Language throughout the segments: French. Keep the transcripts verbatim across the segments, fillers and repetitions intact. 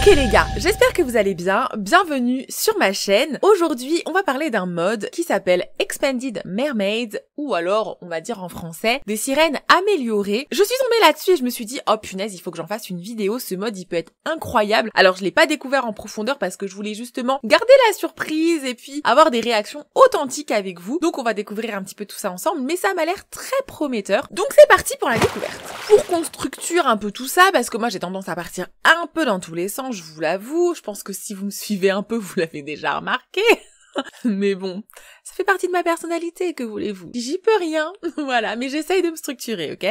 Ok les gars, j'espère que vous allez bien, bienvenue sur ma chaîne. Aujourd'hui, on va parler d'un mode qui s'appelle Expanded Mermaid, ou alors, on va dire en français, des sirènes améliorées. Je suis tombée là-dessus et je me suis dit, oh punaise, il faut que j'en fasse une vidéo, ce mode il peut être incroyable. Alors je l'ai pas découvert en profondeur parce que je voulais justement garder la surprise et puis avoir des réactions authentiques avec vous. Donc on va découvrir un petit peu tout ça ensemble, mais ça m'a l'air très prometteur. Donc c'est parti pour la découverte. Pour qu'on structure un peu tout ça, parce que moi j'ai tendance à partir un peu dans tous les sens, je vous l'avoue, je pense que si vous me suivez un peu, vous l'avez déjà remarqué. Mais bon, ça fait partie de ma personnalité, que voulez-vous? J'y peux rien, voilà, mais j'essaye de me structurer, ok?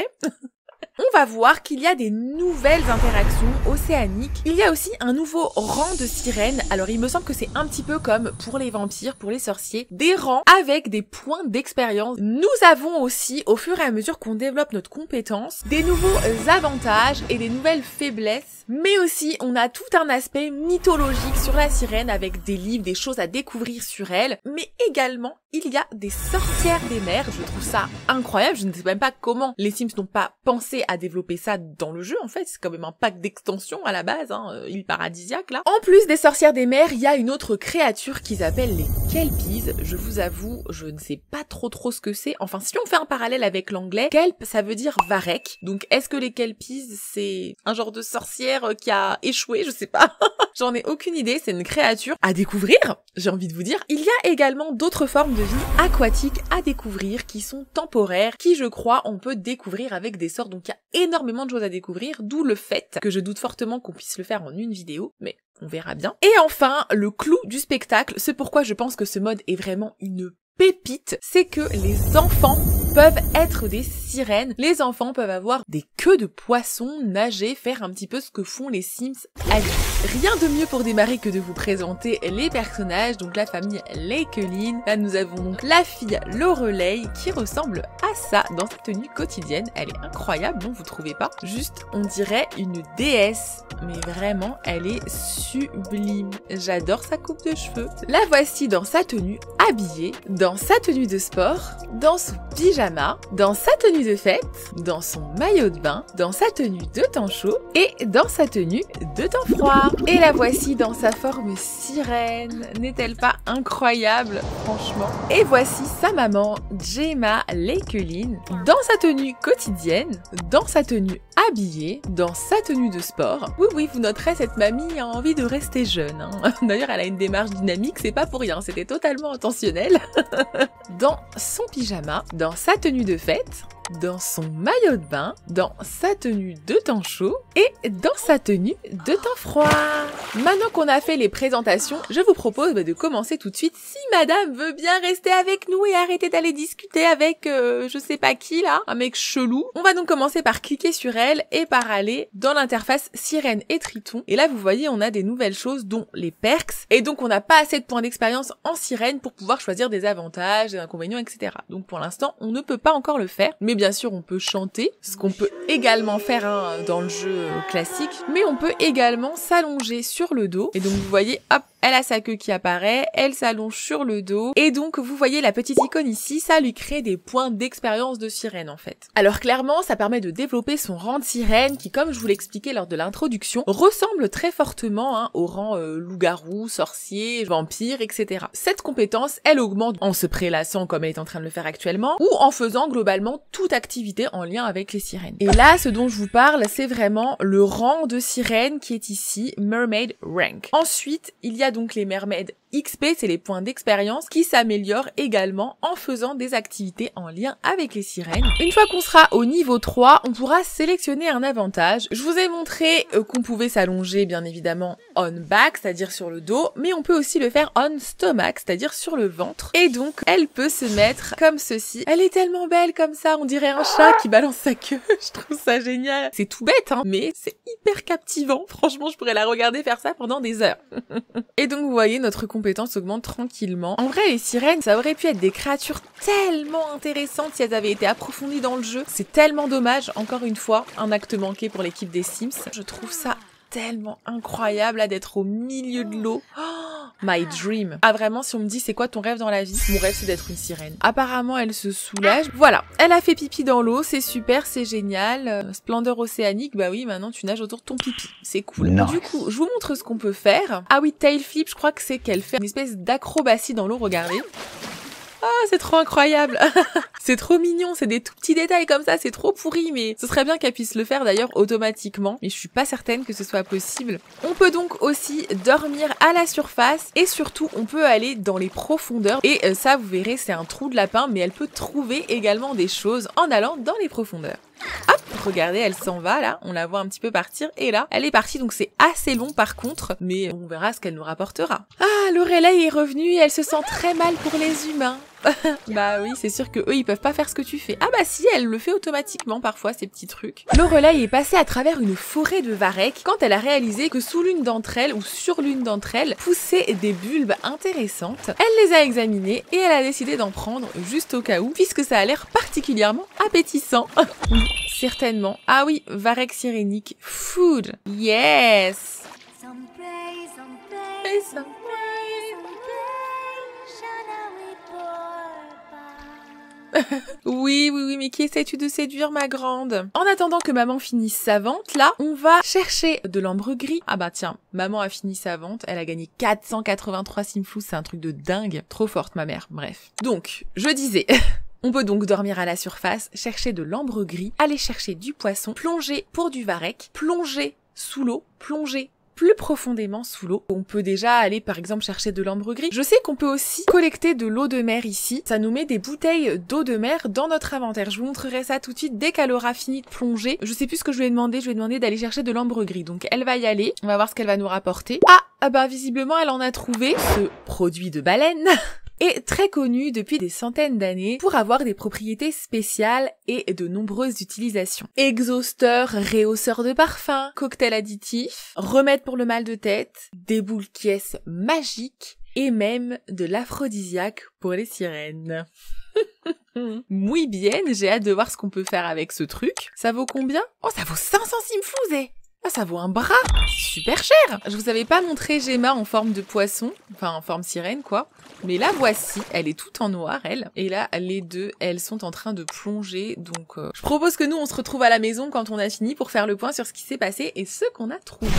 On va voir qu'il y a des nouvelles interactions océaniques. Il y a aussi un nouveau rang de sirènes. Alors il me semble que c'est un petit peu comme pour les vampires, pour les sorciers, des rangs avec des points d'expérience. Nous avons aussi, au fur et à mesure qu'on développe notre compétence, des nouveaux avantages et des nouvelles faiblesses. Mais aussi, on a tout un aspect mythologique sur la sirène avec des livres, des choses à découvrir sur elle. Mais également, il y a des sorcières des mers. Je trouve ça incroyable. Je ne sais même pas comment les Sims n'ont pas pensé à développer ça dans le jeu, en fait. C'est quand même un pack d'extension à la base, hein, Iles Paradisiaques, là. En plus des sorcières des mers, il y a une autre créature qu'ils appellent les Kelpies. Je vous avoue, je ne sais pas trop trop ce que c'est. Enfin, si on fait un parallèle avec l'anglais, kelp, ça veut dire varech. Donc, est-ce que les Kelpies, c'est un genre de sorcière qui a échoué? Je sais pas. J'en ai aucune idée. C'est une créature à découvrir, j'ai envie de vous dire. Il y a également d'autres formes de vie aquatique à découvrir qui sont temporaires, qui, je crois, on peut découvrir avec des sorts. Donc, il y a énormément de choses à découvrir, d'où le fait que je doute fortement qu'on puisse le faire en une vidéo, mais on verra bien. Et enfin, le clou du spectacle, c'est pourquoi je pense que ce mode est vraiment une pépite, c'est que les enfants peuvent être des sirènes. Les enfants peuvent avoir des queues de poissons, nager, faire un petit peu ce que font les Sims. Allez, rien de mieux pour démarrer que de vous présenter les personnages, donc la famille Lakeline. Là, nous avons donc la fille Lorelei qui ressemble à ça dans sa tenue quotidienne. Elle est incroyable, non, vous trouvez pas? Juste, on dirait une déesse, mais vraiment, elle est sublime. J'adore sa coupe de cheveux. La voici dans sa tenue, habillée, dans sa tenue de sport, dans son pyjama, dans sa tenue de fête, dans son maillot de bain, dans sa tenue de temps chaud et dans sa tenue de temps froid. Et la voici dans sa forme sirène. N'est-elle pas incroyable, franchement? Et voici sa maman, Gemma Lakeline, dans sa tenue quotidienne, dans sa tenue habillée, dans sa tenue de sport. Oui, oui, vous noterez, cette mamie a envie de rester jeune, hein. D'ailleurs, elle a une démarche dynamique, c'est pas pour rien, c'était totalement intentionnel. Dans son pyjama, dans sa tenue de fête, dans son maillot de bain, dans sa tenue de temps chaud et dans sa tenue de temps froid. Maintenant qu'on a fait les présentations, je vous propose de commencer tout de suite. Si madame veut bien rester avec nous et arrêter d'aller discuter avec euh, je sais pas qui là, un mec chelou. On va donc commencer par cliquer sur elle et par aller dans l'interface sirène et triton. Et là vous voyez, on a des nouvelles choses dont les perks. Et donc on n'a pas assez de points d'expérience en sirène pour pouvoir choisir des avantages, des inconvénients, et cetera. Donc pour l'instant, on ne peut pas encore le faire. Mais bien sûr, on peut chanter, ce qu'on peut également faire hein, dans le jeu classique, mais on peut également s'allonger sur le dos. Et donc, vous voyez, hop, elle a sa queue qui apparaît, elle s'allonge sur le dos. Et donc, vous voyez la petite icône ici, ça lui crée des points d'expérience de sirène, en fait. Alors, clairement, ça permet de développer son rang de sirène qui, comme je vous l'expliquais lors de l'introduction, ressemble très fortement hein, au rang euh, loup-garou, sorcier, vampire, et cetera. Cette compétence, elle augmente en se prélassant comme elle est en train de le faire actuellement, ou en faisant globalement tout activité en lien avec les sirènes. Et là, ce dont je vous parle, c'est vraiment le rang de sirène qui est ici, Mermaid Rank. Ensuite, il y a donc les Mermaid X P, c'est les points d'expérience, qui s'améliorent également en faisant des activités en lien avec les sirènes. Une fois qu'on sera au niveau trois, on pourra sélectionner un avantage. Je vous ai montré qu'on pouvait s'allonger, bien évidemment, on back, c'est-à-dire sur le dos, mais on peut aussi le faire on stomach, c'est-à-dire sur le ventre. Et donc, elle peut se mettre comme ceci. Elle est tellement belle comme ça, on dit un chat qui balance sa queue, je trouve ça génial. C'est tout bête, hein, mais c'est hyper captivant. Franchement, je pourrais la regarder faire ça pendant des heures. Et donc, vous voyez, notre compétence augmente tranquillement. En vrai, les sirènes, ça aurait pu être des créatures tellement intéressantes si elles avaient été approfondies dans le jeu. C'est tellement dommage, encore une fois, un acte manqué pour l'équipe des Sims. Je trouve ça tellement incroyable d'être au milieu de l'eau. Oh, my dream. Ah vraiment, si on me dit c'est quoi ton rêve dans la vie, mon rêve c'est d'être une sirène. Apparemment elle se soulage. Voilà, elle a fait pipi dans l'eau, c'est super, c'est génial. Euh, splendeur océanique, bah oui, maintenant tu nages autour de ton pipi, c'est cool. Nice. Du coup, je vous montre ce qu'on peut faire. Ah oui, tail flip, je crois que c'est qu'elle fait une espèce d'acrobatie dans l'eau, regardez. Ah, c'est trop incroyable. C'est trop mignon, c'est des tout petits détails comme ça, c'est trop pourri, mais ce serait bien qu'elle puisse le faire d'ailleurs automatiquement, mais je suis pas certaine que ce soit possible. On peut donc aussi dormir à la surface, et surtout on peut aller dans les profondeurs, et ça vous verrez c'est un trou de lapin, mais elle peut trouver également des choses en allant dans les profondeurs. Hop, regardez, elle s'en va là, on la voit un petit peu partir, et là, elle est partie, donc c'est assez long par contre, mais on verra ce qu'elle nous rapportera. Ah, Lorelei est revenue, elle se sent très mal pour les humains. Bah oui, c'est sûr que eux ils peuvent pas faire ce que tu fais. Ah bah si, elle le fait automatiquement parfois ces petits trucs. Lorelei est passée à travers une forêt de varech quand elle a réalisé que sous l'une d'entre elles ou sur l'une d'entre elles poussaient des bulbes intéressantes. Elle les a examinées et elle a décidé d'en prendre juste au cas où puisque ça a l'air particulièrement appétissant. Oui, certainement. Ah oui, varech sirénique food. Yes. Et ça. Oui, oui, oui, mais qui essaies-tu de séduire, ma grande? En attendant que maman finisse sa vente, là, on va chercher de l'ambre gris. Ah bah tiens, maman a fini sa vente, elle a gagné quatre cent quatre-vingt-trois simflous, c'est un truc de dingue. Trop forte, ma mère, bref. Donc, je disais... On peut donc dormir à la surface, chercher de l'ambre gris, aller chercher du poisson, plonger pour du varech, plonger sous l'eau, plonger plus profondément sous l'eau. On peut déjà aller par exemple chercher de l'ambre gris. Je sais qu'on peut aussi collecter de l'eau de mer ici. Ça nous met des bouteilles d'eau de mer dans notre inventaire. Je vous montrerai ça tout de suite dès qu'elle aura fini de plonger. Je sais plus ce que je lui ai demandé. Je lui ai demandé d'aller chercher de l'ambre gris. Donc elle va y aller. On va voir ce qu'elle va nous rapporter. Ah, ah bah visiblement elle en a trouvé ce produit de baleine. Est très connu depuis des centaines d'années pour avoir des propriétés spéciales et de nombreuses utilisations. Exhausteur, réhausseur de parfum, cocktail additif, remède pour le mal de tête, déboule qui est magique et même de l'aphrodisiaque pour les sirènes. Muy bien, j'ai hâte de voir ce qu'on peut faire avec ce truc. Ça vaut combien? Oh, ça vaut cinq cents simflouzés! Ah, ça vaut un bras, super cher. Je vous avais pas montré Gemma en forme de poisson, enfin en forme sirène quoi. Mais la voici, elle est toute en noir elle. Et là les deux, elles sont en train de plonger. Donc euh, je propose que nous on se retrouve à la maison quand on a fini pour faire le point sur ce qui s'est passé et ce qu'on a trouvé.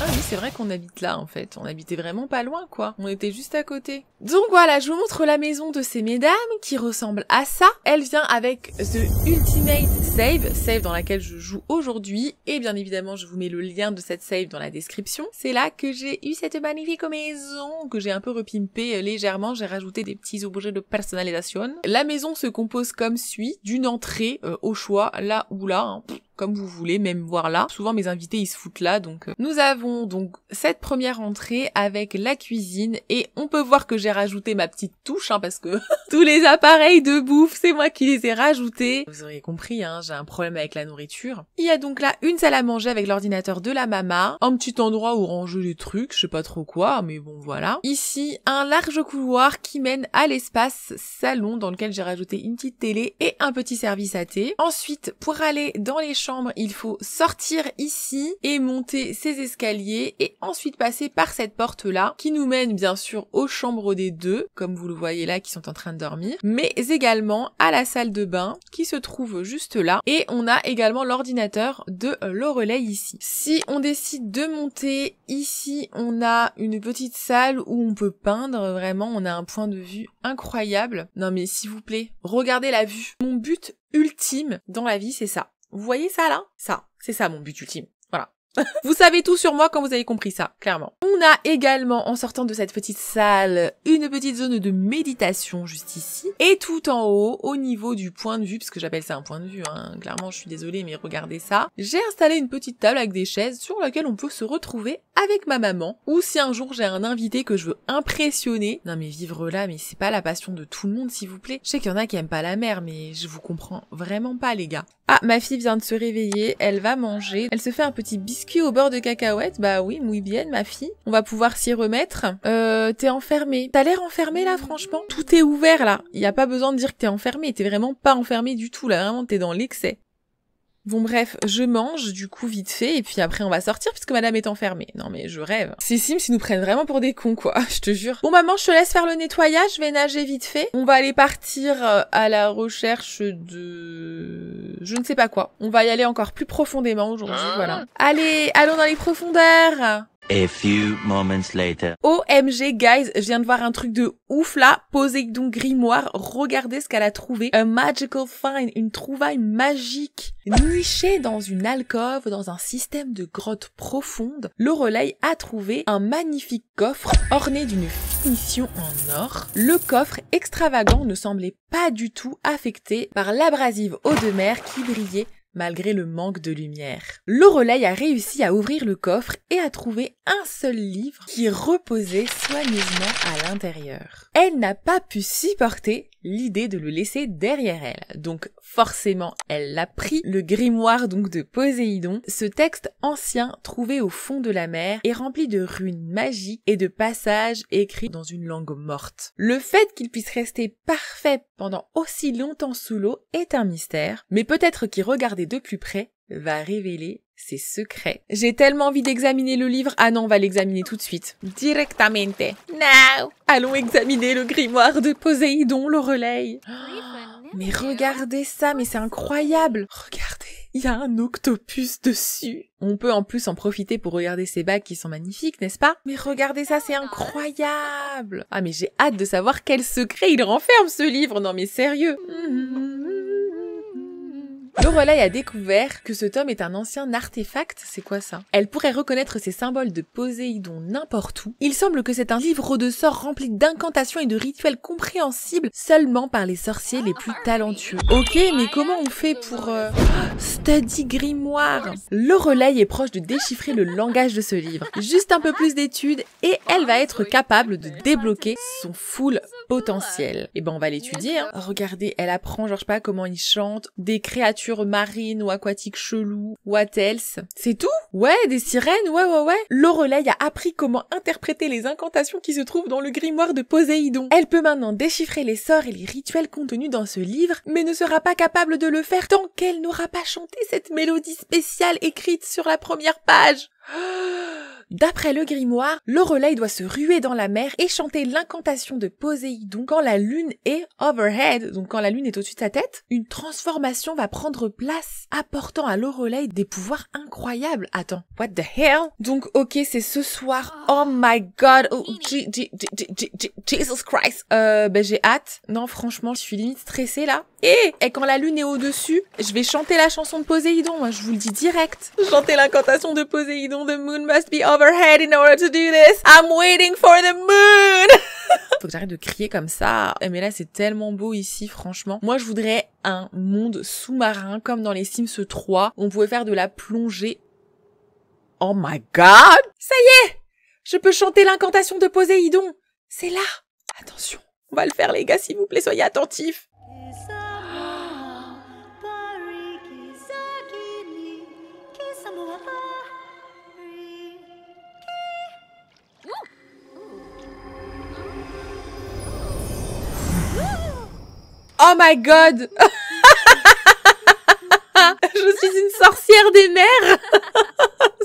Ah oui, c'est vrai qu'on habite là en fait, on habitait vraiment pas loin quoi, on était juste à côté. Donc voilà, je vous montre la maison de ces mesdames qui ressemble à ça. Elle vient avec The Ultimate Save, save dans laquelle je joue aujourd'hui et bien évidemment je vous mets le lien de cette save dans la description. C'est là que j'ai eu cette magnifique maison que j'ai un peu repimpée légèrement, j'ai rajouté des petits objets de personnalisation. La maison se compose comme suit, d'une entrée euh, au choix, là ou là, hein. Comme vous voulez, même voir là. Souvent mes invités ils se foutent là, donc euh, nous avons donc cette première entrée avec la cuisine et on peut voir que j'ai rajouté ma petite touche, hein, parce que tous les appareils de bouffe c'est moi qui les ai rajoutés. Vous auriez compris, hein, j'ai un problème avec la nourriture. Il y a donc là une salle à manger avec l'ordinateur de la mama, un petit endroit où ranger les trucs, je sais pas trop quoi, mais bon voilà. Ici un large couloir qui mène à l'espace salon dans lequel j'ai rajouté une petite télé et un petit service à thé. Ensuite pour aller dans les chambres, il faut sortir ici et monter ces escaliers et ensuite passer par cette porte là qui nous mène bien sûr aux chambres des deux comme vous le voyez là qui sont en train de dormir mais également à la salle de bain qui se trouve juste là et on a également l'ordinateur de Lorelei ici. Si on décide de monter ici on a une petite salle où on peut peindre, vraiment on a un point de vue incroyable. Non mais s'il vous plaît regardez la vue, mon but ultime dans la vie c'est ça. Vous voyez ça là? Ça, c'est ça mon but ultime. Voilà. Vous savez tout sur moi quand vous avez compris ça, clairement. On a également, en sortant de cette petite salle, une petite zone de méditation juste ici. Et tout en haut, au niveau du point de vue, parce que j'appelle ça un point de vue, hein, clairement je suis désolée, mais regardez ça. J'ai installé une petite table avec des chaises sur laquelle on peut se retrouver avec ma maman. Ou si un jour j'ai un invité que je veux impressionner. Non mais vivre là, mais c'est pas la passion de tout le monde s'il vous plaît. Je sais qu'il y en a qui aiment pas la mer, mais je vous comprends vraiment pas les gars. Ah, ma fille vient de se réveiller, elle va manger. Elle se fait un petit biscuit au beurre de cacahuète. Bah oui, muy bien, ma fille. On va pouvoir s'y remettre. Euh, t'es enfermée. T'as l'air enfermée, là, franchement. Tout est ouvert, là. Y a pas besoin de dire que t'es enfermée. T'es vraiment pas enfermée du tout, là. Vraiment, t'es dans l'excès. Bon bref, je mange du coup vite fait et puis après on va sortir puisque madame est enfermée. Non mais je rêve. Ces Sims ils nous prennent vraiment pour des cons quoi, je te jure. Bon maman, je te laisse faire le nettoyage, je vais nager vite fait. On va aller partir à la recherche de... je ne sais pas quoi. On va y aller encore plus profondément aujourd'hui, voilà. Allez, allons dans les profondeurs. A few moments later. O M G, guys, je viens de voir un truc de ouf là. Poseidon grimoire, regardez ce qu'elle a trouvé. A magical find, une trouvaille magique. Nichée dans une alcôve, dans un système de grottes profondes, Lorelei a trouvé un magnifique coffre orné d'une finition en or. Le coffre extravagant ne semblait pas du tout affecté par l'abrasive eau de mer qui brillait malgré le manque de lumière. Lorelei a réussi à ouvrir le coffre et à trouver un seul livre qui reposait soigneusement à l'intérieur. Elle n'a pas pu supporter l'idée de le laisser derrière elle. Donc forcément, elle l'a pris, le grimoire donc de Poséidon. Ce texte ancien trouvé au fond de la mer est rempli de runes magiques et de passages écrits dans une langue morte. Le fait qu'il puisse rester parfait pendant aussi longtemps sous l'eau est un mystère, mais peut-être qu'y regarder de plus près va révéler ses secrets. J'ai tellement envie d'examiner le livre. Ah non, on va l'examiner tout de suite. Directamente. Now. Allons examiner le grimoire de Poséidon, Lorelei. Oh, mais regardez ça, mais c'est incroyable. Regardez, il y a un octopus dessus. On peut en plus en profiter pour regarder ces bagues qui sont magnifiques, n'est-ce pas? Mais regardez ça, c'est incroyable. Ah mais j'ai hâte de savoir quel secret il renferme ce livre. Non mais sérieux. Mm-hmm. Lorelei a découvert que ce tome est un ancien artefact, c'est quoi ça? Elle pourrait reconnaître ces symboles de Poséidon n'importe où. Il semble que c'est un livre de sorts rempli d'incantations et de rituels compréhensibles seulement par les sorciers les plus talentueux. Ok, mais comment on fait pour... Euh... Oh, study grimoire! Lorelei est proche de déchiffrer le langage de ce livre. Juste un peu plus d'études et elle va être capable de débloquer son full potentiel. Et ben on va l'étudier, hein. Regardez, elle apprend, genre je sais pas comment il chante, des créatures marine ou aquatique chelou, what else? C'est tout? Ouais, des sirènes, ouais, ouais, ouais. Lorelei a appris comment interpréter les incantations qui se trouvent dans le grimoire de Poséidon. Elle peut maintenant déchiffrer les sorts et les rituels contenus dans ce livre, mais ne sera pas capable de le faire tant qu'elle n'aura pas chanté cette mélodie spéciale écrite sur la première page. D'après le grimoire, Lorelei doit se ruer dans la mer et chanter l'incantation de Poséidon quand la lune est overhead, donc quand la lune est au-dessus de sa tête. Une transformation va prendre place, apportant à Lorelei des pouvoirs incroyables. Attends, what the hell? Donc ok, c'est ce soir. Oh my god, oh Jesus Christ. Euh, ben j'ai hâte. Non, franchement, je suis limite stressée là. Et, et quand la lune est au-dessus, je vais chanter la chanson de Poséidon, hein, je vous le dis direct. Chanter l'incantation de Poséidon, the moon must be overhead in order to do this. I'm waiting for the moon. Faut que j'arrête de crier comme ça. Mais là, c'est tellement beau ici, franchement. Moi, je voudrais un monde sous-marin, comme dans les Sims trois. On pouvait faire de la plongée. Oh my god! Ça y est! Je peux chanter l'incantation de Poséidon. C'est là. Attention. On va le faire, les gars, s'il vous plaît, soyez attentifs. Oh my god. Je suis une sorcière des mers.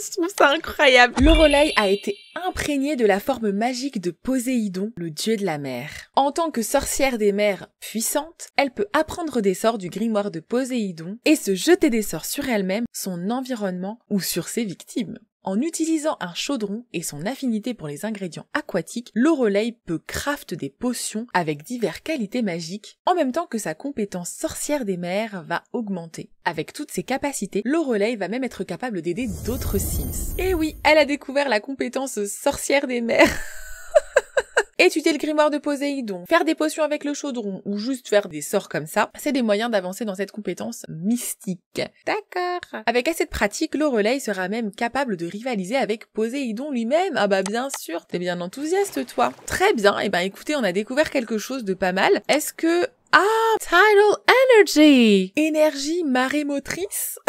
Je trouve ça incroyable. Lorelei a été imprégnée de la forme magique de Poséidon, le dieu de la mer. En tant que sorcière des mers puissante, elle peut apprendre des sorts du grimoire de Poséidon et se jeter des sorts sur elle-même, son environnement ou sur ses victimes. En utilisant un chaudron et son affinité pour les ingrédients aquatiques, Lorelei peut craft des potions avec diverses qualités magiques, en même temps que sa compétence sorcière des mers va augmenter. Avec toutes ses capacités, Lorelei va même être capable d'aider d'autres Sims. Et oui, elle a découvert la compétence sorcière des mers. Étudier le grimoire de Poséidon, faire des potions avec le chaudron ou juste faire des sorts comme ça, c'est des moyens d'avancer dans cette compétence mystique. D'accord. Avec assez de pratique, Lorelei sera même capable de rivaliser avec Poséidon lui-même. Ah bah bien sûr, t'es bien enthousiaste toi. Très bien, et ben écoutez, on a découvert quelque chose de pas mal. Est-ce que... Ah, tidal energy. Énergie marémotrice.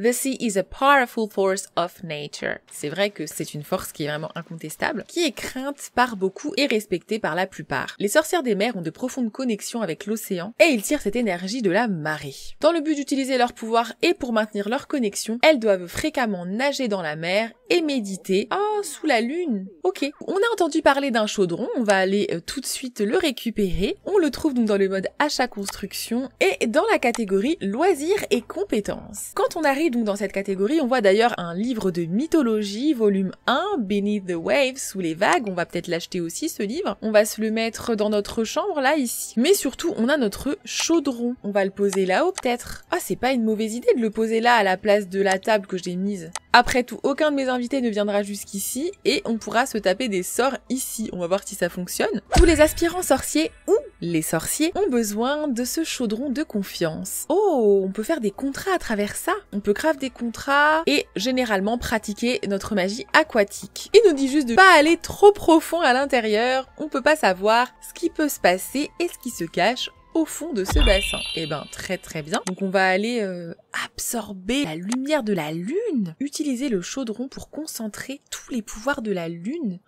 The sea is a powerful force of nature. C'est vrai que c'est une force qui est vraiment incontestable, qui est crainte par beaucoup et respectée par la plupart. Les sorcières des mers ont de profondes connexions avec l'océan et ils tirent cette énergie de la marée. Dans le but d'utiliser leur pouvoir et pour maintenir leur connexion, elles doivent fréquemment nager dans la mer et méditer. Oh, sous la lune. Ok. On a entendu parler d'un chaudron, on va aller euh, tout de suite le récupérer. On le trouve donc dans le mode achat construction et dans la catégorie loisirs et compétences. Quand on arrive donc dans cette catégorie, on voit d'ailleurs un livre de mythologie, volume un, Beneath the Waves, sous les vagues. On va peut-être l'acheter aussi ce livre. On va se le mettre dans notre chambre, là, ici. Mais surtout, on a notre chaudron. On va le poser là-haut, peut-être. Ah, c'est pas une mauvaise idée de le poser là, à la place de la table que j'ai mise. Après tout, aucun de mes invités ne viendra jusqu'ici et on pourra se taper des sorts ici. On va voir si ça fonctionne. Tous les aspirants sorciers ou les sorciers ont besoin de ce chaudron de confiance. Oh, on peut faire des contrats à travers ça. On peut grave des contrats et généralement pratiquer notre magie aquatique. Il nous dit juste de pas aller trop profond à l'intérieur. On peut pas savoir ce qui peut se passer et ce qui se cache au fond de ce bassin. Eh ben, très très bien. Donc on va aller euh, absorber la lumière de la lune. Utiliser le chaudron pour concentrer tous les pouvoirs de la lune.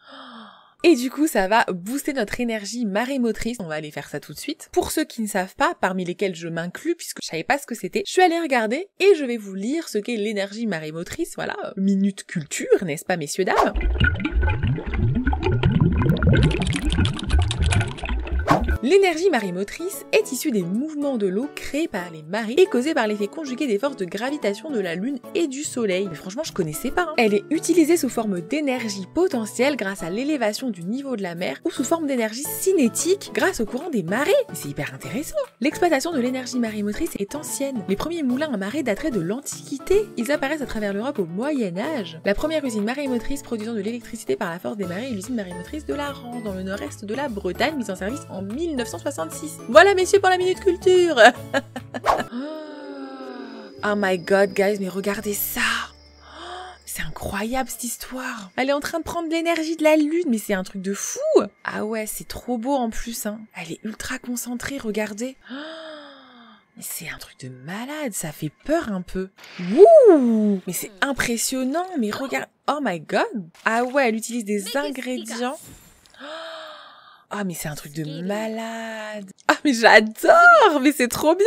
Et du coup, ça va booster notre énergie marée motrice. On va aller faire ça tout de suite. Pour ceux qui ne savent pas, parmi lesquels je m'inclus, puisque je savais pas ce que c'était, je suis allée regarder et je vais vous lire ce qu'est l'énergie marée motrice. Voilà, minute culture, n'est-ce pas, messieurs, dames ? L'énergie marée motrice est issue des mouvements de l'eau créés par les marées et causés par l'effet conjugué des forces de gravitation de la Lune et du Soleil. Mais franchement, je connaissais pas. Hein. Elle est utilisée sous forme d'énergie potentielle grâce à l'élévation du niveau de la mer ou sous forme d'énergie cinétique grâce au courant des marées. C'est hyper intéressant. L'exploitation de l'énergie marée motrice est ancienne. Les premiers moulins à marée dateraient de l'Antiquité. Ils apparaissent à travers l'Europe au Moyen-Âge. La première usine marée motrice produisant de l'électricité par la force des marées est l'usine marée motrice de la Rance, dans le nord-est de la Bretagne, mise en service en mille neuf cent soixante-six. Voilà, messieurs, pour la minute culture. Oh my god, guys, mais regardez ça. C'est incroyable, cette histoire. Elle est en train de prendre l'énergie de la lune, mais c'est un truc de fou. Ah ouais, c'est trop beau en plus. Hein. Elle est ultra concentrée, regardez. C'est un truc de malade, ça fait peur un peu. Wouh! Mais c'est impressionnant, mais regarde. Oh my god. Ah ouais, elle utilise des ingrédients. Ah, mais c'est un truc de malade. Ah, mais j'adore. Mais c'est trop bien.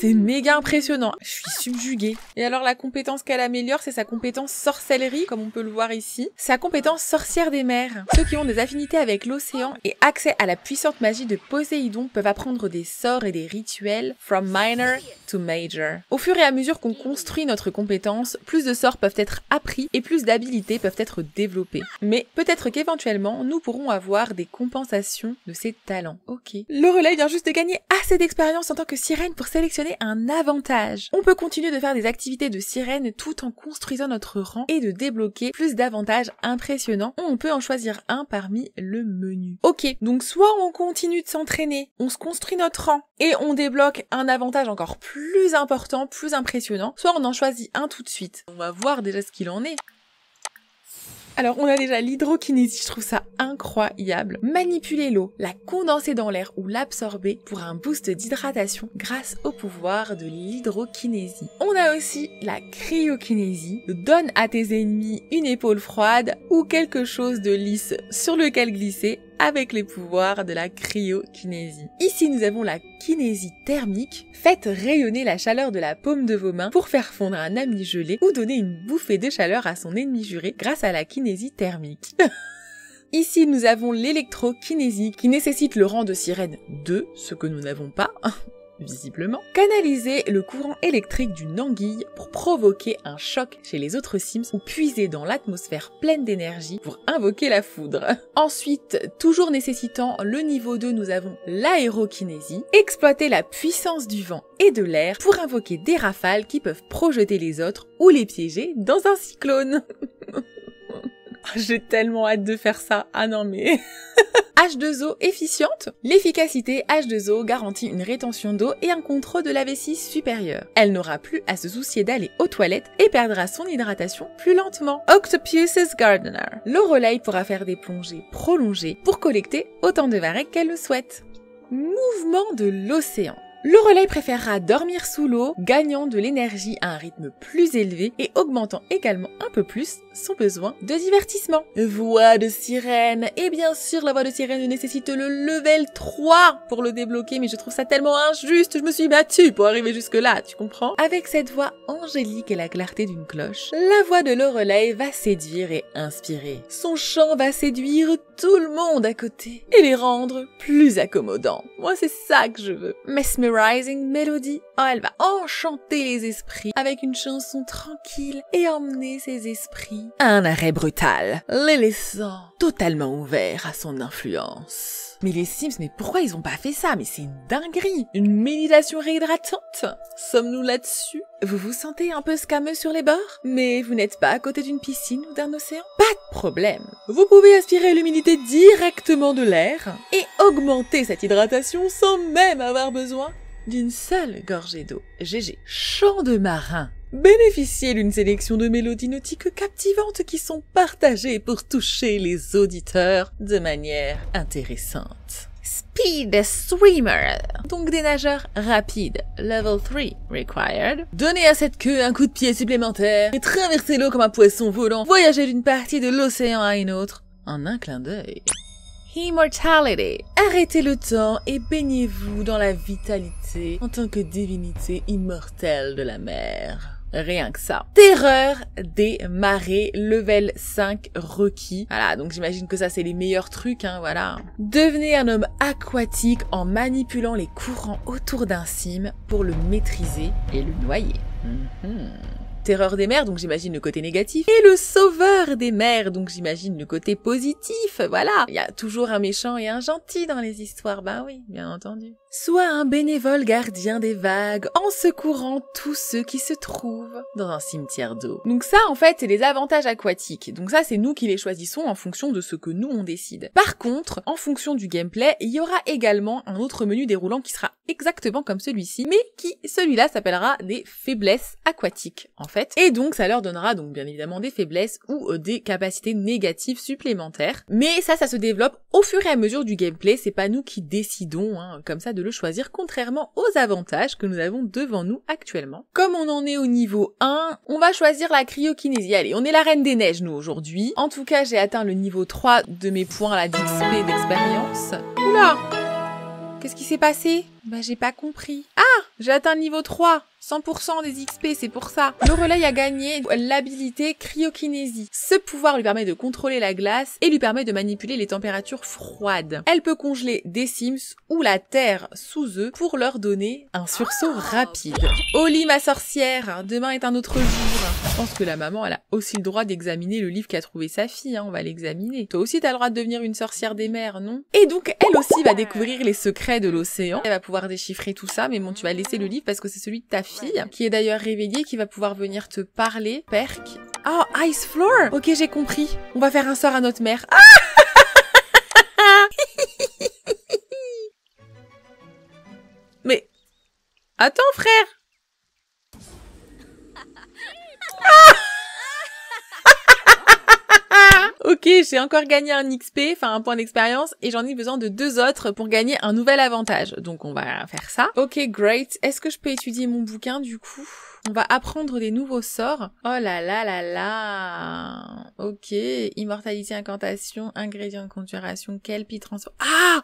C'est méga impressionnant. Je suis subjuguée. Et alors, la compétence qu'elle améliore, c'est sa compétence sorcellerie, comme on peut le voir ici. Sa compétence sorcière des mers. Ceux qui ont des affinités avec l'océan et accès à la puissante magie de Poséidon peuvent apprendre des sorts et des rituels from minor to major. Au fur et à mesure qu'on construit notre compétence, plus de sorts peuvent être appris et plus d'habilités peuvent être développées. Mais peut-être qu'éventuellement, nous pourrons avoir des compensations de ces talents. Ok. Lorelei vient juste de gagner assez d'expérience en tant que sirène pour sélectionner un avantage. On peut continuer de faire des activités de sirène tout en construisant notre rang et de débloquer plus d'avantages impressionnants. On peut en choisir un parmi le menu. Ok. Donc soit on continue de s'entraîner, on se construit notre rang et on débloque un avantage encore plus plus important, plus impressionnant, soit on en choisit un tout de suite. On va voir déjà ce qu'il en est. Alors on a déjà l'hydrokinésie, je trouve ça incroyable. Manipuler l'eau, la condenser dans l'air ou l'absorber pour un boost d'hydratation grâce au pouvoir de l'hydrokinésie. On a aussi la cryokinésie, donne à tes ennemis une épaule froide ou quelque chose de lisse sur lequel glisser avec les pouvoirs de la cryokinésie. Ici nous avons la kinésie thermique, faites rayonner la chaleur de la paume de vos mains pour faire fondre un ami gelé ou donner une bouffée de chaleur à son ennemi juré grâce à la kinésie thermique. Ici, nous avons l'électrokinésie qui nécessite le rang de sirène deux, ce que nous n'avons pas, visiblement. Canaliser le courant électrique d'une anguille pour provoquer un choc chez les autres Sims ou puiser dans l'atmosphère pleine d'énergie pour invoquer la foudre. Ensuite, toujours nécessitant le niveau deux, nous avons l'aérokinésie. Exploiter la puissance du vent et de l'air pour invoquer des rafales qui peuvent projeter les autres ou les piéger dans un cyclone. J'ai tellement hâte de faire ça. Ah non mais... H deux O efficiente. L'efficacité H deux O garantit une rétention d'eau et un contrôle de la vessie supérieur. Elle n'aura plus à se soucier d'aller aux toilettes et perdra son hydratation plus lentement. Octopus's Gardener. Lorelei pourra faire des plongées prolongées pour collecter autant de varechs qu'elle le souhaite. Mouvement de l'océan. Lorelei préférera dormir sous l'eau, gagnant de l'énergie à un rythme plus élevé et augmentant également un peu plus son besoin de divertissement. Voix de sirène. Et bien sûr, la voix de sirène nécessite le level trois pour le débloquer, mais je trouve ça tellement injuste, je me suis battue pour arriver jusque-là, tu comprends? Avec cette voix angélique et la clarté d'une cloche, la voix de Lorelei va séduire et inspirer. Son chant va séduire tout le monde à côté et les rendre plus accommodants. Moi, c'est ça que je veux. Mesmerizing Melody. Oh, elle va enchanter les esprits avec une chanson tranquille et emmener ses esprits un arrêt brutal, les laissant totalement ouverts à son influence. Mais les Sims, mais pourquoi ils ont pas fait ça? Mais c'est une dinguerie! Une méditation réhydratante! Sommes-nous là-dessus? Vous vous sentez un peu scameux sur les bords? Mais vous n'êtes pas à côté d'une piscine ou d'un océan? Pas de problème! Vous pouvez aspirer l'humidité directement de l'air et augmenter cette hydratation sans même avoir besoin d'une seule gorgée d'eau. G G. Chant de marin. Bénéficiez d'une sélection de mélodies nautiques captivantes qui sont partagées pour toucher les auditeurs de manière intéressante. Speed Swimmer, donc des nageurs rapides, level three required. Donnez à cette queue un coup de pied supplémentaire et traversez l'eau comme un poisson volant, voyagez d'une partie de l'océan à une autre en un clin d'œil. Immortality. Arrêtez le temps et baignez-vous dans la vitalité en tant que divinité immortelle de la mer. Rien que ça. Terreur des marées, level cinq requis. Voilà, donc j'imagine que ça c'est les meilleurs trucs, hein, voilà. Devenez un homme aquatique en manipulant les courants autour d'un sim pour le maîtriser et le noyer. Mm-hmm. Terreur des mers, donc j'imagine le côté négatif, et le sauveur des mers, donc j'imagine le côté positif, voilà. Il y a toujours un méchant et un gentil dans les histoires, bah oui, bien entendu. Sois un bénévole gardien des vagues, en secourant tous ceux qui se trouvent dans un cimetière d'eau. Donc ça, en fait, c'est les avantages aquatiques. Donc ça, c'est nous qui les choisissons en fonction de ce que nous, on décide. Par contre, en fonction du gameplay, il y aura également un autre menu déroulant qui sera exactement comme celui-ci, mais qui, celui-là, s'appellera des faiblesses aquatiques, en fait. Et donc, ça leur donnera, donc, bien évidemment, des faiblesses ou des capacités négatives supplémentaires. Mais ça, ça se développe au fur et à mesure du gameplay. C'est pas nous qui décidons, hein, comme ça, de le choisir, contrairement aux avantages que nous avons devant nous actuellement. Comme on en est au niveau un, on va choisir la cryokinésie. Allez, on est la reine des neiges, nous, aujourd'hui. En tout cas, j'ai atteint le niveau trois de mes points à la d'X P d'expérience. Oula! Qu'est-ce qui s'est passé? Bah, j'ai pas compris. Ah! J'ai atteint le niveau trois! cent pour cent des X P, c'est pour ça. Lorelei a gagné l'habilité cryokinésie. Ce pouvoir lui permet de contrôler la glace et lui permet de manipuler les températures froides. Elle peut congeler des Sims ou la terre sous eux pour leur donner un sursaut rapide. Au lit, ma sorcière, demain est un autre jour. Je pense que la maman, elle a aussi le droit d'examiner le livre qu'a trouvé sa fille, hein, on va l'examiner. Toi aussi, t'as le droit de devenir une sorcière des mers, non? Et donc, elle aussi va découvrir les secrets de l'océan. Elle va pouvoir déchiffrer tout ça, mais bon, tu vas laisser le livre parce que c'est celui de ta fille. Fille, qui est d'ailleurs réveillée, qui va pouvoir venir te parler. Perk. Oh, Ice Floor. Ok, j'ai compris. On va faire un sort à notre mère. Ah mais... Attends, frère. Ah ok, j'ai encore gagné un X P, enfin un point d'expérience, et j'en ai besoin de deux autres pour gagner un nouvel avantage. Donc on va faire ça. Ok, great. Est-ce que je peux étudier mon bouquin du coup? On va apprendre des nouveaux sorts. Oh là là là là. Ok, immortalité, incantation, ingrédients de conjuration, Kelpie, transforme. Ah!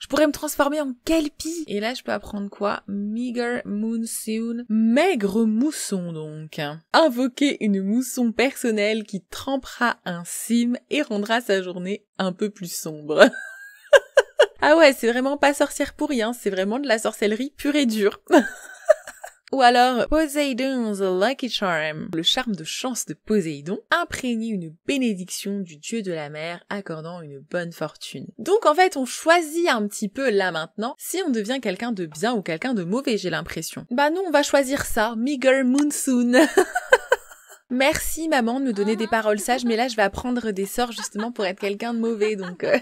Je pourrais me transformer en Kelpie. Et là, je peux apprendre quoi? Meager Moonsoon. Maigre mousson, donc. Invoquer une mousson personnelle qui trempera un sim et rendra sa journée un peu plus sombre. Ah ouais, c'est vraiment pas sorcière pour rien. C'est vraiment de la sorcellerie pure et dure. Ou alors, Poseidon's Lucky Charm, le charme de chance de Poséidon, imprégner une bénédiction du dieu de la mer accordant une bonne fortune. Donc en fait, on choisit un petit peu là maintenant si on devient quelqu'un de bien ou quelqu'un de mauvais, j'ai l'impression. Bah nous, on va choisir ça, Meager Moonsoon. Merci maman de me donner des paroles sages, mais là je vais apprendre des sorts justement pour être quelqu'un de mauvais, donc... Euh...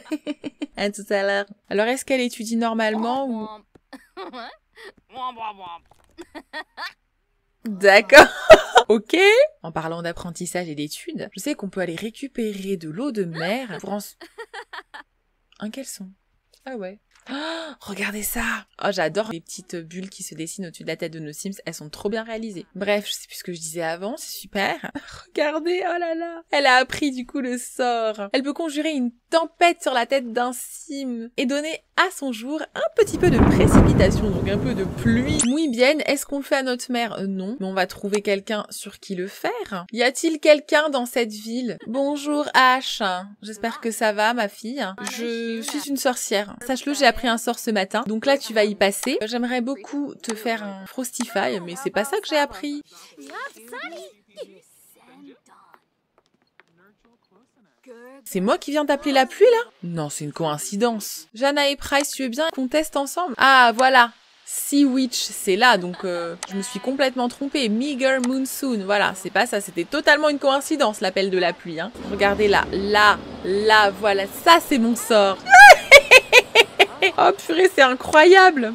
à tout à l'heure. Alors est-ce qu'elle étudie normalement ou... D'accord. Ok. En parlant d'apprentissage et d'études, je sais qu'on peut aller récupérer de l'eau de mer pour en... Un caleçon. Ah ouais. Oh, regardez ça. Oh, j'adore les petites bulles qui se dessinent au-dessus de la tête de nos Sims. Elles sont trop bien réalisées. Bref, je sais plus ce que je disais avant, c'est super. Regardez, oh là là. Elle a appris du coup le sort. Elle peut conjurer une tempête sur la tête d'un Sim et donner à son jour un petit peu de précipitation, donc un peu de pluie. Muy bien, est-ce qu'on le fait à notre mère? euh, Non, mais on va trouver quelqu'un sur qui le faire. Y a-t-il quelqu'un dans cette ville? Bonjour H, j'espère que ça va ma fille. Je suis une sorcière. Sache-le, j'ai appris un sort ce matin, donc là tu vas y passer. J'aimerais beaucoup te faire un Frostify, mais c'est pas ça que j'ai appris. C'est moi qui viens d'appeler la pluie là? Non, c'est une coïncidence. Jana et Price, tu veux bien qu'on teste ensemble? Ah voilà, Sea Witch, c'est là, donc euh, je me suis complètement trompée. Meager Monsoon, voilà, c'est pas ça, c'était totalement une coïncidence l'appel de la pluie. Hein. Regardez là, là, là, voilà, ça c'est mon sort. Oh purée, c'est incroyable.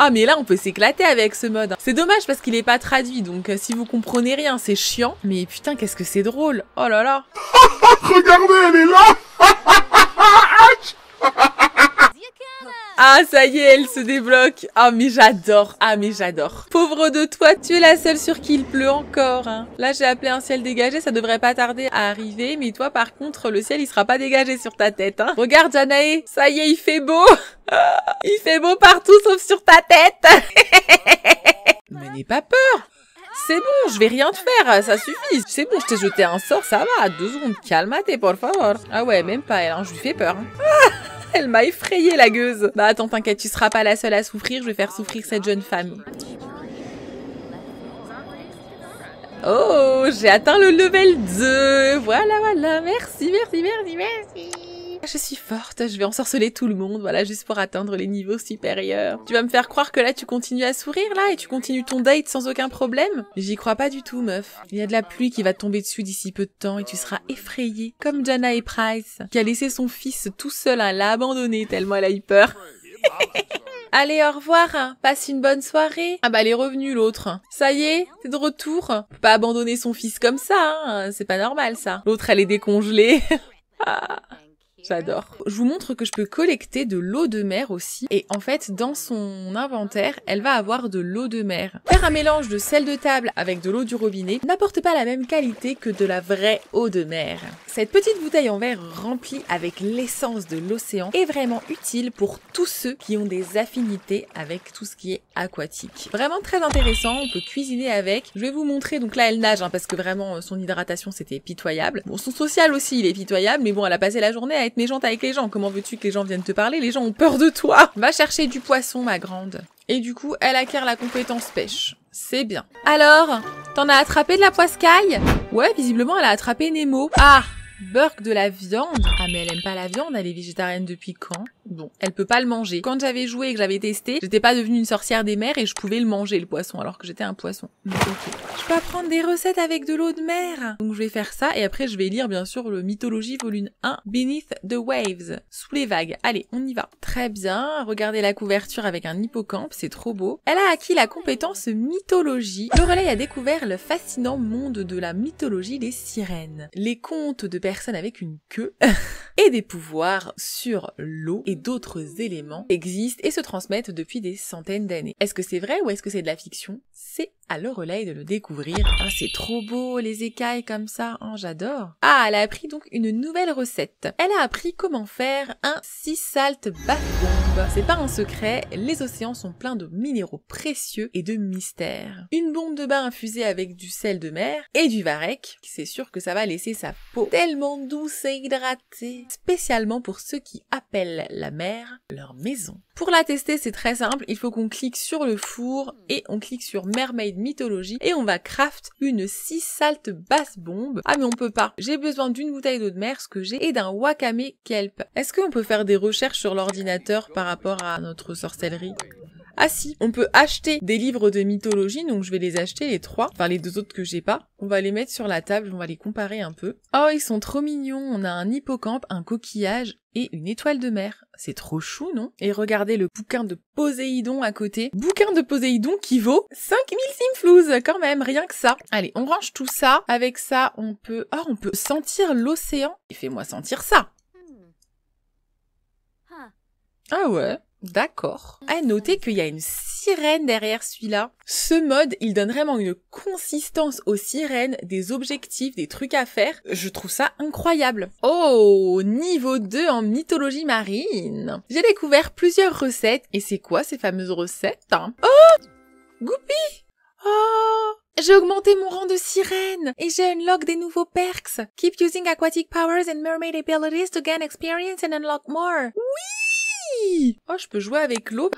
Ah mais là on peut s'éclater avec ce mode. C'est dommage parce qu'il est pas traduit, donc euh, si vous comprenez rien c'est chiant. Mais putain qu'est-ce que c'est drôle. Oh là là. Regardez elle est là. Ah ça y est elle se débloque. Ah mais j'adore, ah mais j'adore. Pauvre de toi, tu es la seule sur qui il pleut encore hein. Là j'ai appelé un ciel dégagé, ça devrait pas tarder à arriver. Mais toi par contre le ciel il sera pas dégagé sur ta tête hein. Regarde Janae, ça y est il fait beau. Il fait beau partout sauf sur ta tête. Mais n'aie pas peur. C'est bon, je vais rien te faire, ça suffit. C'est bon, je t'ai jeté un sort, ça va. Deux secondes, calmate, por favor. Ah ouais, même pas elle, hein, je lui fais peur. Hein. Ah, elle m'a effrayée la gueuse. Bah attends, t'inquiète, tu seras pas la seule à souffrir, je vais faire souffrir cette jeune femme. Oh, j'ai atteint le level deux. Voilà, voilà, merci, merci, merci, merci. Je suis forte, je vais ensorceler tout le monde, voilà, juste pour atteindre les niveaux supérieurs. Tu vas me faire croire que là, tu continues à sourire, là, et tu continues ton date sans aucun problème? J'y crois pas du tout, meuf. Il y a de la pluie qui va tomber dessus d'ici peu de temps, et tu seras effrayée, comme Jana et Price, qui a laissé son fils tout seul, hein, l'a abandonné tellement elle a eu peur. Allez, au revoir, hein. Passe une bonne soirée. Ah bah, elle est revenue, l'autre. Ça y est, c'est de retour. Faut pas abandonner son fils comme ça, hein. C'est pas normal, ça. L'autre, elle est décongelée. Ah. J'adore. Je vous montre que je peux collecter de l'eau de mer aussi. Et en fait, dans son inventaire, elle va avoir de l'eau de mer. Faire un mélange de sel de table avec de l'eau du robinet n'apporte pas la même qualité que de la vraie eau de mer. Cette petite bouteille en verre remplie avec l'essence de l'océan est vraiment utile pour tous ceux qui ont des affinités avec tout ce qui est aquatique. Vraiment très intéressant, on peut cuisiner avec. Je vais vous montrer, donc là elle nage, hein, parce que vraiment son hydratation c'était pitoyable. Bon, son social aussi il est pitoyable, mais bon, elle a passé la journée à être méchante avec les gens. Comment veux-tu que les gens viennent te parler? Les gens ont peur de toi. Va chercher du poisson, ma grande. Et du coup, elle acquiert la compétence pêche. C'est bien. Alors, t'en as attrapé de la poiscaille? Ouais, visiblement, elle a attrapé Nemo. Ah, Burke de la viande. Ah, mais elle aime pas la viande, elle est végétarienne depuis quand? Bon, elle peut pas le manger. Quand j'avais joué et que j'avais testé, j'étais pas devenue une sorcière des mers et je pouvais le manger, le poisson, alors que j'étais un poisson. Mais ok. Je peux apprendre des recettes avec de l'eau de mer. Donc je vais faire ça et après je vais lire bien sûr le Mythologie volume un, Beneath the Waves, sous les vagues. Allez, on y va. Très bien, regardez la couverture avec un hippocampe, c'est trop beau. Elle a acquis la compétence mythologie. Lorelei a découvert le fascinant monde de la mythologie des sirènes. Les contes de personnes avec une queue et des pouvoirs sur l'eau et d'autres éléments existent et se transmettent depuis des centaines d'années. Est-ce que c'est vrai ou est-ce que c'est de la fiction? C'est à Lorelei de le découvrir. Ah, c'est trop beau, les écailles comme ça. Oh, j'adore. Ah, elle a appris donc une nouvelle recette. Elle a appris comment faire un sea salt bath bomb. C'est pas un secret, les océans sont pleins de minéraux précieux et de mystères. Une bombe de bain infusée avec du sel de mer et du varech, c'est sûr que ça va laisser sa peau tellement douce et hydratée, spécialement pour ceux qui appellent la mer leur maison. Pour la tester, c'est très simple, il faut qu'on clique sur le four et on clique sur Mermaid Mythologie et on va craft une sea salt bath bomb. Ah mais on peut pas, j'ai besoin d'une bouteille d'eau de mer, ce que j'ai, et d'un wakame kelp. Est-ce qu'on peut faire des recherches sur l'ordinateur par rapport à notre sorcellerie? Ah si, on peut acheter des livres de mythologie, donc je vais les acheter les trois, enfin les deux autres que j'ai pas. On va les mettre sur la table, on va les comparer un peu. Oh, ils sont trop mignons, on a un hippocampe, un coquillage et une étoile de mer. C'est trop chou, non? Et regardez le bouquin de Poséidon à côté. Bouquin de Poséidon qui vaut cinq mille simflouzes, quand même, rien que ça. Allez, on range tout ça. Avec ça, on peut... Oh, on peut sentir l'océan. Et fais-moi sentir ça. Ah ouais? D'accord. À noter qu'il y a une sirène derrière celui-là. Ce mode, il donne vraiment une consistance aux sirènes, des objectifs, des trucs à faire. Je trouve ça incroyable. Oh, niveau deux en mythologie marine. J'ai découvert plusieurs recettes. Et c'est quoi ces fameuses recettes, hein? Oh! Goupille! Oh! J'ai augmenté mon rang de sirène et j'ai unlock des nouveaux perks. Keep using aquatic powers and mermaid abilities to gain experience and unlock more. Oui! Oh, je peux jouer avec l'eau.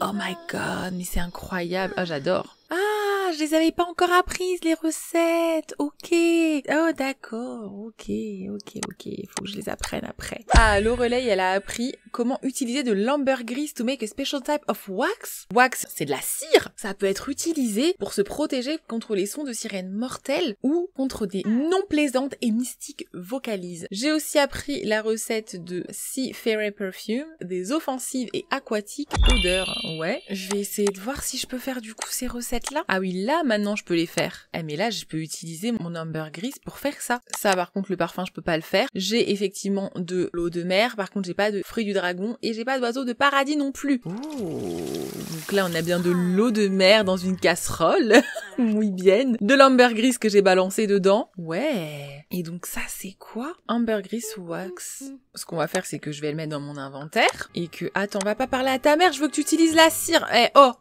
Oh my god, mais c'est incroyable. Oh, j'adore. Ah, je les avais pas encore apprises, les recettes. Ok. Oh, d'accord. Ok, ok, ok. Il faut que je les apprenne après. Ah, Lorelei, elle a appris comment utiliser de l'ambergris to make a special type of wax. Wax, c'est de la cire. Ça peut être utilisé pour se protéger contre les sons de sirènes mortelles ou contre des non plaisantes et mystiques vocalises. J'ai aussi appris la recette de Sea Fairy Perfume, des offensives et aquatiques odeurs. Ouais. Je vais essayer de voir si je peux faire du coup ces recettes là. Ah oui, là maintenant je peux les faire. Ah mais là je peux utiliser mon ambergris pour faire ça. Ça par contre le parfum je peux pas le faire. J'ai effectivement de l'eau de mer, par contre j'ai pas de fruits du dragon et j'ai pas d'oiseau de paradis non plus. Oh. Donc là on a bien de l'eau de mer dans une casserole. Muy bien. De l'ambergris que j'ai balancé dedans. Ouais. Et donc ça c'est quoi? Ambergris wax. Ce qu'on va faire c'est que je vais le mettre dans mon inventaire et que... Attends, va pas parler à ta mère, je veux que tu utilises la cire. Eh hey, oh,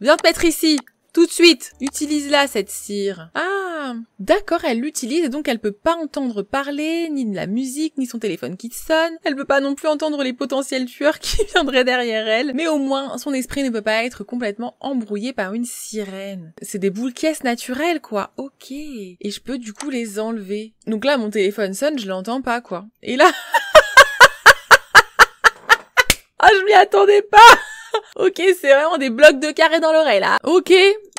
viens te mettre ici. Tout de suite, utilise-la, cette cire. Ah, d'accord, elle l'utilise et donc elle peut pas entendre parler, ni de la musique, ni son téléphone qui sonne. Elle peut pas non plus entendre les potentiels tueurs qui viendraient derrière elle. Mais au moins, son esprit ne peut pas être complètement embrouillé par une sirène. C'est des boules caisses naturelles, quoi. Ok. Et je peux du coup les enlever. Donc là, mon téléphone sonne, je l'entends pas, quoi. Et là... Ah, je m'y attendais pas. Ok, c'est vraiment des blocs de carré dans l'oreille, là. Ok,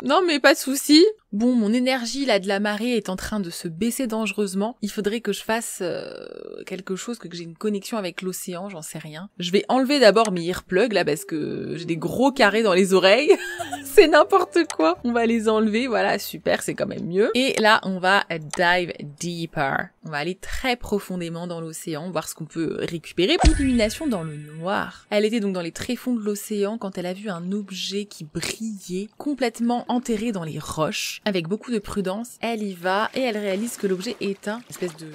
non mais pas de souci. Bon, mon énergie, là, de la marée est en train de se baisser dangereusement. Il faudrait que je fasse euh, quelque chose, que, que j'ai une connexion avec l'océan, j'en sais rien. Je vais enlever d'abord mes earplugs, là, parce que j'ai des gros carrés dans les oreilles. C'est n'importe quoi. On va les enlever, voilà, super, c'est quand même mieux. Et là, on va dive deeper. On va aller très profondément dans l'océan, voir ce qu'on peut récupérer. Illumination dans le noir. Elle était donc dans les tréfonds de l'océan quand elle a vu un objet qui brillait, complètement enterré dans les roches. Avec beaucoup de prudence, elle y va et elle réalise que l'objet est un espèce de,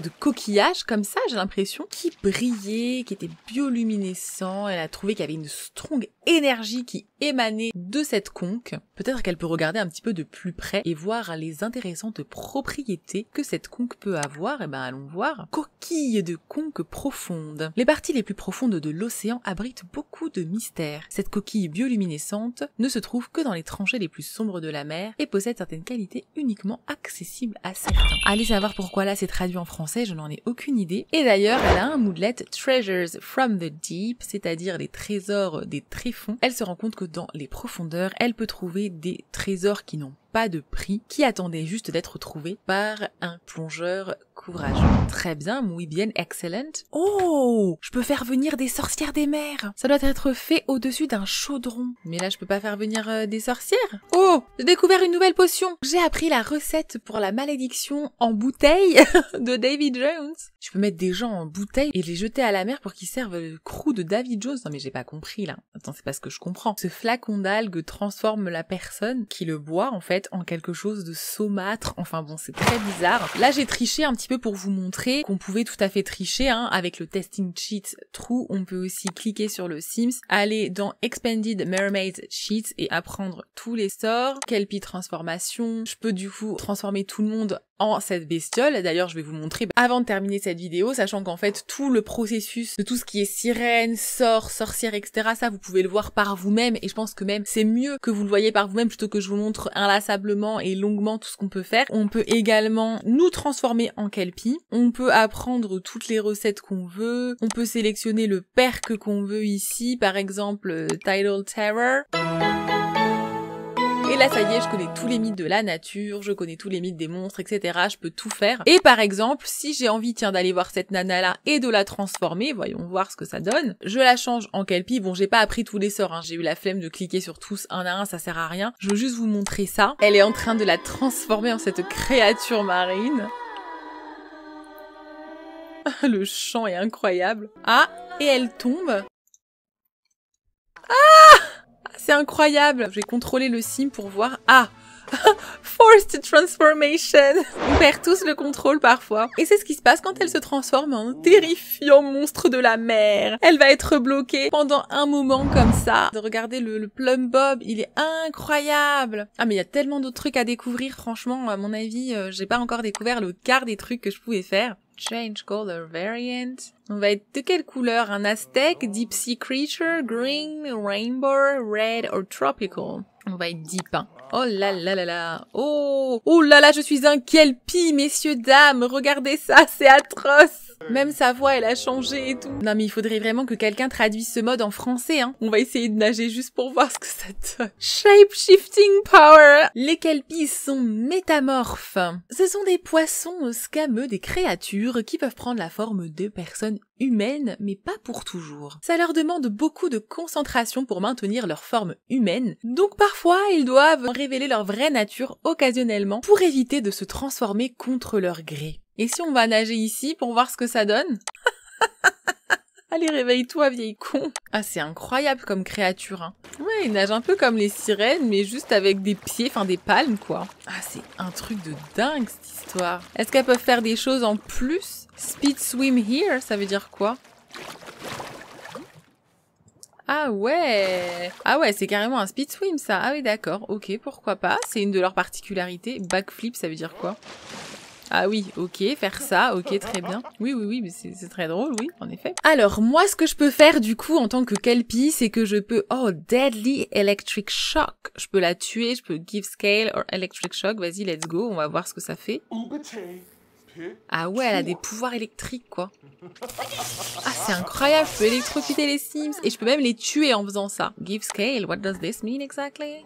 de coquillage comme ça, j'ai l'impression, qui brillait, qui était bioluminescent. Elle a trouvé qu'il y avait une strong énergie qui émanait de cette conque. Peut-être qu'elle peut regarder un petit peu de plus près et voir les intéressantes propriétés que cette conque peut avoir. Et ben allons voir. Coquille de conque profonde. Les parties les plus profondes de l'océan abritent beaucoup de mystères. Cette coquille bioluminescente ne se trouve que dans les tranchées les plus sombres de la mer et possède certaines qualités uniquement accessibles à certains. Allez savoir pourquoi là c'est traduit en français, je n'en ai aucune idée. Et d'ailleurs, elle a un moodlet Treasures from the Deep, c'est-à-dire les trésors des tréfonds. Elle se rend compte que dans les profondeurs, elle peut trouver des trésors qui n'ont pas de prix, qui attendaient juste d'être trouvés par un plongeur courageux. Très bien, muy bien, excellent. Oh, je peux faire venir des sorcières des mers. Ça doit être fait au-dessus d'un chaudron. Mais là, je peux pas faire venir euh, des sorcières. Oh, j'ai découvert une nouvelle potion. J'ai appris la recette pour la malédiction en bouteille de David Jones. Tu peux mettre des gens en bouteille et les jeter à la mer pour qu'ils servent le crew de David Jones. Non mais j'ai pas compris là. Attends, c'est pas ce que je comprends. Ce flacon d'algue transforme la personne qui le boit en fait en quelque chose de saumâtre. Enfin bon, c'est très bizarre. Là, j'ai triché un petit peu pour vous montrer qu'on pouvait tout à fait tricher, hein, avec le testing cheat trou. On peut aussi cliquer sur le Sims, aller dans Expanded Mermaid Cheats et apprendre tous les sorts. Kelpie transformation. Je peux du coup transformer tout le monde en cette bestiole. D'ailleurs, je vais vous montrer avant de terminer cette vidéo, sachant qu'en fait, tout le processus de tout ce qui est sirène, sort, sorcière, et cetera, ça, vous pouvez le voir par vous-même. Et je pense que même, c'est mieux que vous le voyez par vous-même plutôt que je vous montre inlassablement et longuement tout ce qu'on peut faire. On peut également nous transformer en Kelpie. On peut apprendre toutes les recettes qu'on veut. On peut sélectionner le perk qu'on veut ici. Par exemple, Tidal Terror. Et là, ça y est, je connais tous les mythes de la nature, je connais tous les mythes des monstres, et cetera. Je peux tout faire. Et par exemple, si j'ai envie, tiens, d'aller voir cette nana-là et de la transformer, voyons voir ce que ça donne, je la change en Kelpie. Bon, j'ai pas appris tous les sorts, hein. J'ai eu la flemme de cliquer sur tous un à un, ça sert à rien. Je veux juste vous montrer ça. Elle est en train de la transformer en cette créature marine. Le chant est incroyable. Ah, et elle tombe. C'est incroyable. Je vais contrôler le sim pour voir... Ah Forced transformation. On perd tous le contrôle parfois. Et c'est ce qui se passe quand elle se transforme en un terrifiant monstre de la mer. Elle va être bloquée pendant un moment comme ça. Regardez le, le plum bob, il est incroyable. Ah mais il y a tellement d'autres trucs à découvrir, franchement, à mon avis, euh, j'ai pas encore découvert le quart des trucs que je pouvais faire. Change color variant. On va être de quelle couleur? Un aztèque, deep sea creature, green, rainbow, red or tropical. On va être deep. Hein. Oh là là là là. Oh, oh là là, je suis un Kelpie, messieurs, dames. Regardez ça, c'est atroce. Même sa voix, elle a changé et tout. Non, mais il faudrait vraiment que quelqu'un traduise ce mode en français, hein. On va essayer de nager juste pour voir ce que ça donne. Shape-shifting power. Les Kelpies sont métamorphes. Ce sont des poissons scameux, des créatures qui peuvent prendre la forme de personnes humaines, mais pas pour toujours. Ça leur demande beaucoup de concentration pour maintenir leur forme humaine, donc parfois ils doivent révéler leur vraie nature occasionnellement pour éviter de se transformer contre leur gré. Et si on va nager ici pour voir ce que ça donne? Allez, réveille-toi, vieille con. Ah, c'est incroyable comme créature, hein. Ouais, il nage un peu comme les sirènes, mais juste avec des pieds, enfin des palmes, quoi. Ah, c'est un truc de dingue, cette histoire. Est-ce qu'elles peuvent faire des choses en plus? Speed swim here, ça veut dire quoi? Ah ouais. Ah ouais, c'est carrément un speed swim, ça. Ah oui, d'accord. Ok, pourquoi pas. C'est une de leurs particularités. Backflip, ça veut dire quoi? Ah oui, ok, faire ça, ok, très bien. Oui, oui, oui, mais c'est très drôle, oui, en effet. Alors, moi, ce que je peux faire, du coup, en tant que Kelpie, c'est que je peux... Oh, Deadly Electric Shock. Je peux la tuer, je peux give scale or electric shock. Vas-y, let's go, on va voir ce que ça fait. Ah ouais, elle a des pouvoirs électriques, quoi. Ah, c'est incroyable, je peux électrocuter les Sims. Et je peux même les tuer en faisant ça. Give scale, what does this mean exactly?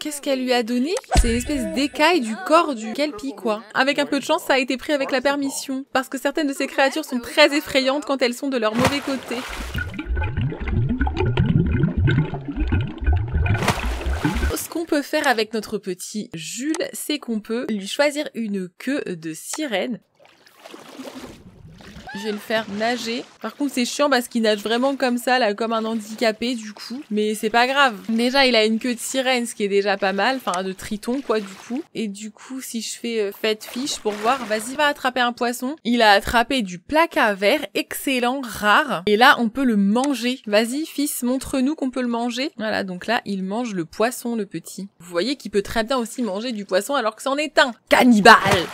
Qu'est-ce qu'elle lui a donné? C'est une espèce d'écaille du corps du Kelpie, quoi. Avec un peu de chance, ça a été pris avec la permission. Parce que certaines de ces créatures sont très effrayantes quand elles sont de leur mauvais côté. Ce qu'on peut faire avec notre petit Jules, c'est qu'on peut lui choisir une queue de sirène. Je vais le faire nager. Par contre, c'est chiant parce qu'il nage vraiment comme ça, là, comme un handicapé, du coup. Mais c'est pas grave. Déjà, il a une queue de sirène, ce qui est déjà pas mal. Enfin, de triton, quoi, du coup. Et du coup, si je fais euh, fat fish pour voir, vas-y, va attraper un poisson. Il a attrapé du placard vert, excellent, rare. Et là, on peut le manger. Vas-y, fils, montre-nous qu'on peut le manger. Voilà, donc là, il mange le poisson, le petit. Vous voyez qu'il peut très bien aussi manger du poisson alors que c'en est un cannibale.